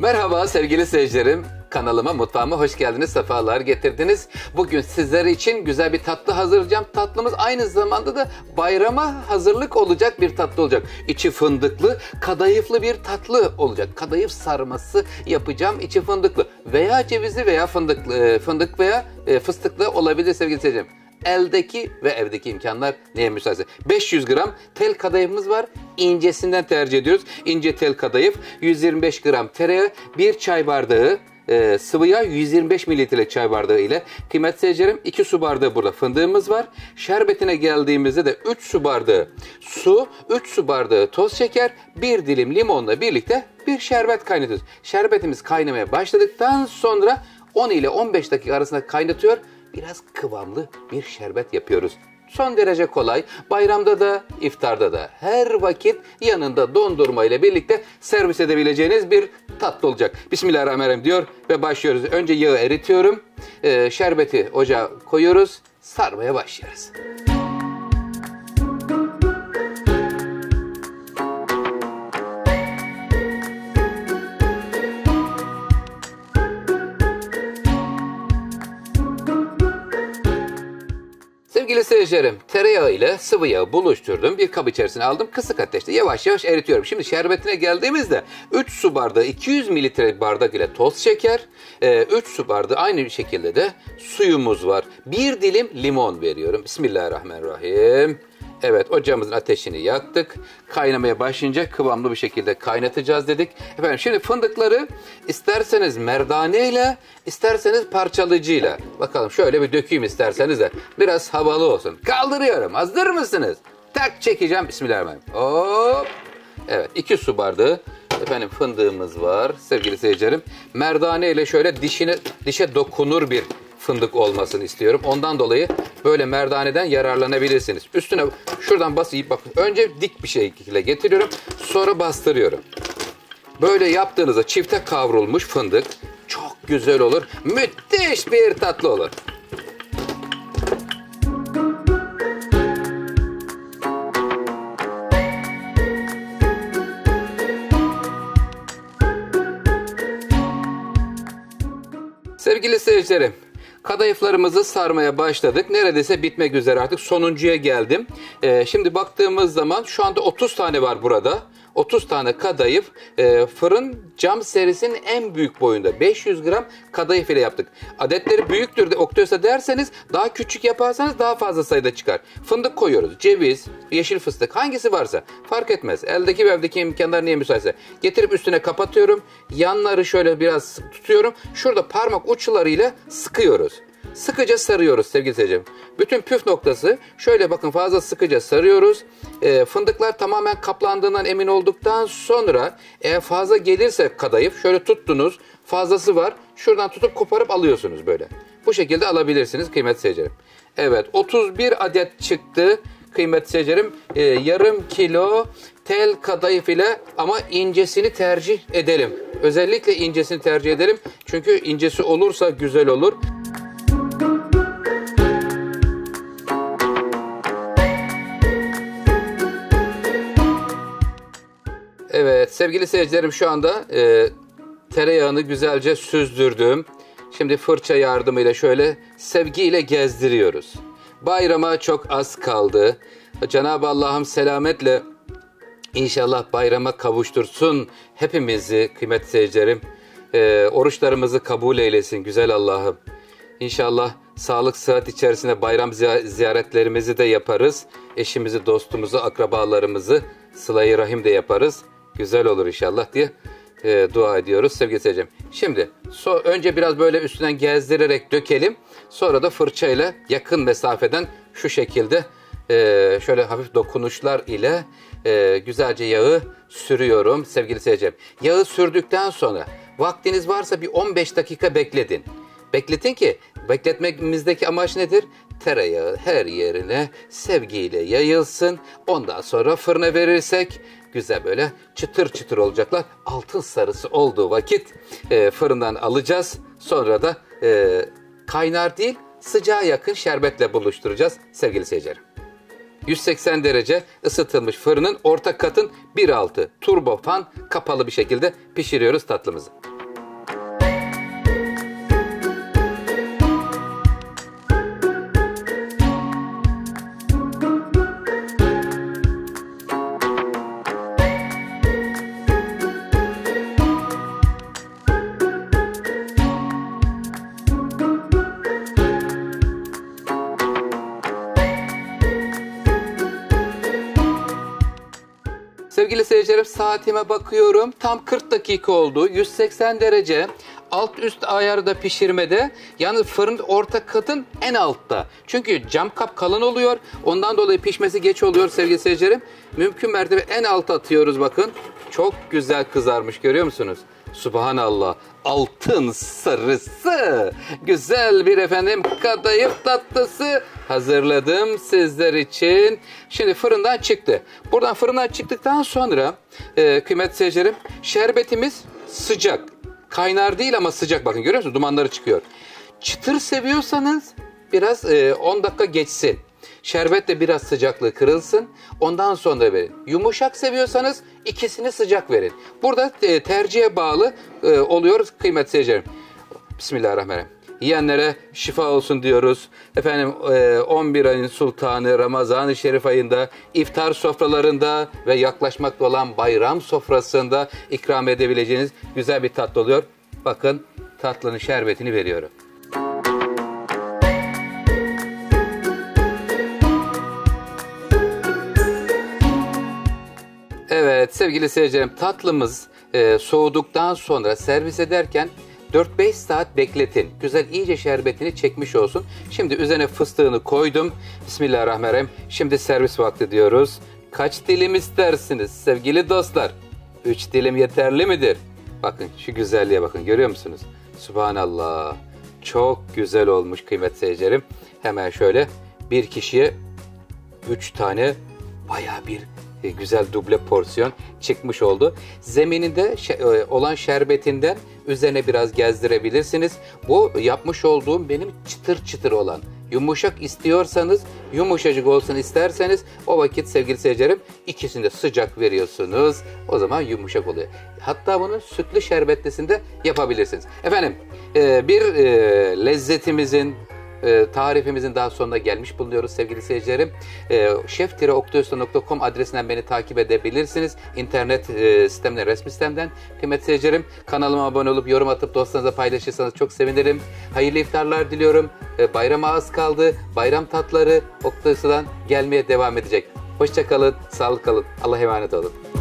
Merhaba sevgili seyircilerim. Kanalıma, mutfağıma hoş geldiniz, sefalar getirdiniz. Bugün sizler için güzel bir tatlı hazırlayacağım. Tatlımız aynı zamanda da bayrama hazırlık olacak bir tatlı olacak. İçi fındıklı, kadayıflı bir tatlı olacak. Kadayıf sarması yapacağım, içi fındıklı. Veya cevizli veya fındık veya fıstıklı olabilir sevgili seyircilerim. Eldeki ve evdeki imkanlar neye müsaitse. 500 gram tel kadayıfımız var. İncesinden tercih ediyoruz. İnce tel kadayıf, 125 gram tereyağı, 1 çay bardağı sıvı yağ, 125 mililitre çay bardağı ile. Kıymetli seyircilerim, 2 su bardağı burada fındığımız var. Şerbetine geldiğimizde de 3 su bardağı su, 3 su bardağı toz şeker, 1 dilim limonla birlikte bir şerbet kaynatıyoruz. Şerbetimiz kaynamaya başladıktan sonra 10 ile 15 dakika arasında kaynatıyor. Biraz kıvamlı bir şerbet yapıyoruz. Son derece kolay. Bayramda da, iftarda da her vakit yanında dondurma ile birlikte servis edebileceğiniz bir tatlı olacak. Bismillahirrahmanirrahim diyor ve başlıyoruz. Önce yağı eritiyorum. Şerbeti ocağa koyuyoruz. Sarmaya başlıyoruz. Sevgili seyircilerim, tereyağı ile sıvı yağı buluşturdum. Bir kap içerisine aldım. Kısık ateşte yavaş yavaş eritiyorum. Şimdi şerbetine geldiğimizde 3 su bardağı 200 mililitre bardak ile toz şeker, 3 su bardağı aynı şekilde de suyumuz var. 1 dilim limon veriyorum. Bismillahirrahmanirrahim. Evet, ocağımızın ateşini yaktık. Kaynamaya başlayınca kıvamlı bir şekilde kaynatacağız dedik. Efendim, şimdi fındıkları isterseniz merdaneyle, isterseniz parçalayıcıyla. Bakalım, şöyle bir dökeyim isterseniz de. Biraz havalı olsun. Kaldırıyorum. Hazır mısınız? Tak çekeceğim. Bismillahirrahmanirrahim. Hop. Evet, 2 su bardağı efendim fındığımız var sevgili seyircilerim. Merdaneyle şöyle dişe dokunur bir fındık olmasını istiyorum. Ondan dolayı böyle merdaneden yararlanabilirsiniz. Üstüne şuradan basıp bakın. Önce dik bir şekilde getiriyorum. Sonra bastırıyorum. Böyle yaptığınızda çifte kavrulmuş fındık çok güzel olur. Müthiş bir tatlı olur. Sevgili seyircilerim, kadayıflarımızı sarmaya başladık. Neredeyse bitmek üzere artık. Sonuncuya geldim. Şimdi baktığımız zaman şu anda 30 tane var burada. 30 tane kadayıf. Fırın cam serisinin en büyük boyunda. 500 gram kadayıf ile yaptık. Adetleri büyüktür de Oktayusta derseniz, daha küçük yaparsanız daha fazla sayıda çıkar. Fındık koyuyoruz. Ceviz, yeşil fıstık, hangisi varsa fark etmez. Eldeki ve evdeki imkanlar neye müsaitse. Getirip üstüne kapatıyorum. Yanları şöyle biraz tutuyorum. Şurada parmak uçlarıyla sıkıyoruz. Sıkıca sarıyoruz sevgili seyircilerim. Bütün püf noktası şöyle bakın, fazla sıkıca sarıyoruz. Fındıklar tamamen kaplandığından emin olduktan sonra eğer fazla gelirse kadayıf şöyle tuttunuz, fazlası var. Şuradan tutup koparıp alıyorsunuz böyle. Bu şekilde alabilirsiniz kıymetli seyircilerim. Evet, 31 adet çıktı kıymetli seyircilerim. Yarım kilo tel kadayıf ile, ama incesini tercih edelim. Özellikle incesini tercih edelim. Çünkü incesi olursa güzel olur. Evet sevgili seyircilerim, şu anda tereyağını güzelce süzdürdüm. Şimdi fırça yardımıyla şöyle sevgiyle gezdiriyoruz. Bayrama çok az kaldı. Cenab-ı Allah'ım selametle inşallah bayrama kavuştursun hepimizi kıymetli seyircilerim. Oruçlarımızı kabul eylesin güzel Allah'ım. İnşallah sağlık sıhhat içerisinde bayram ziyaretlerimizi de yaparız. Eşimizi, dostumuzu, akrabalarımızı sıla-i rahim de yaparız. Güzel olur inşallah diye dua ediyoruz sevgili seyircilerim. Şimdi önce biraz böyle üstünden gezdirerek dökelim. Sonra da fırçayla yakın mesafeden şu şekilde şöyle hafif dokunuşlar ile güzelce yağı sürüyorum sevgili seyircilerim. Yağı sürdükten sonra vaktiniz varsa bir 15 dakika bekletin. Bekletin ki, bekletmemizdeki amaç nedir? Tereyağı her yerine sevgiyle yayılsın. Ondan sonra fırına verirsek güzel böyle çıtır çıtır olacaklar. Altın sarısı olduğu vakit fırından alacağız. Sonra da kaynar değil, sıcağa yakın şerbetle buluşturacağız sevgili seyircilerim. 180 derece ısıtılmış fırının orta katın 1.6 turbofan kapalı bir şekilde pişiriyoruz tatlımızı. Sevgili seyircilerim, saatime bakıyorum. Tam 40 dakika oldu. 180 derece alt üst ayarda pişirmede, yani fırın orta katın en altta. Çünkü cam kap kalın oluyor. Ondan dolayı pişmesi geç oluyor sevgili seyircilerim. Mümkün mertebe en alta atıyoruz bakın. Çok güzel kızarmış, görüyor musunuz? Subhanallah. Altın sarısı. Güzel bir efendim kadayıf tatlısı hazırladım sizler için. Şimdi fırından çıktı. Buradan fırından çıktıktan sonra kıymetli seyircilerim, şerbetimiz sıcak. Kaynar değil ama sıcak, bakın görüyor musunuz? Dumanları çıkıyor. Çıtır seviyorsanız biraz 10 dakika geçsin. Şerbetle biraz sıcaklığı kırılsın. Ondan sonra verin. Yumuşak seviyorsanız ikisini sıcak verin. Burada tercihe bağlı oluyor kıymetli seyircilerim. Bismillahirrahmanirrahim. Yiyenlere şifa olsun diyoruz. Efendim 11 ayın sultanı Ramazan-ı Şerif ayında iftar sofralarında ve yaklaşmakta olan bayram sofrasında ikram edebileceğiniz güzel bir tatlı oluyor. Bakın tatlının şerbetini veriyorum. Evet sevgili seyircilerim, tatlımız soğuduktan sonra servis ederken 4-5 saat bekletin. Güzel, iyice şerbetini çekmiş olsun. Şimdi üzerine fıstığını koydum. Bismillahirrahmanirrahim. Şimdi servis vakti diyoruz. Kaç dilim istersiniz sevgili dostlar? 3 dilim yeterli midir? Bakın şu güzelliğe bakın, görüyor musunuz? Subhanallah. Çok güzel olmuş kıymetli seyircilerim. Hemen şöyle bir kişiye 3 tane bayağı bir güzel duble porsiyon çıkmış oldu. Zemininde olan şerbetinden üzerine biraz gezdirebilirsiniz. Bu yapmış olduğum benim çıtır çıtır olan. Yumuşak istiyorsanız, yumuşacık olsun isterseniz o vakit sevgili seyircilerim ikisini de sıcak veriyorsunuz. O zaman yumuşak oluyor. Hatta bunu sütlü şerbetlisinde yapabilirsiniz. Efendim bir lezzetimizin, tarifimizin daha sonuna gelmiş bulunuyoruz sevgili seyircilerim. Chef-oktayusta.com adresinden beni takip edebilirsiniz. İnternet sistemden, resmi sistemden. Kıymetli seyircilerim, kanalıma abone olup yorum atıp dostlarınızla paylaşırsanız çok sevinirim. Hayırlı iftarlar diliyorum. Bayrama az kaldı. Bayram tatları Oktayusta'dan gelmeye devam edecek. Hoşça kalın, sağlık kalın. Allah'a emanet olun.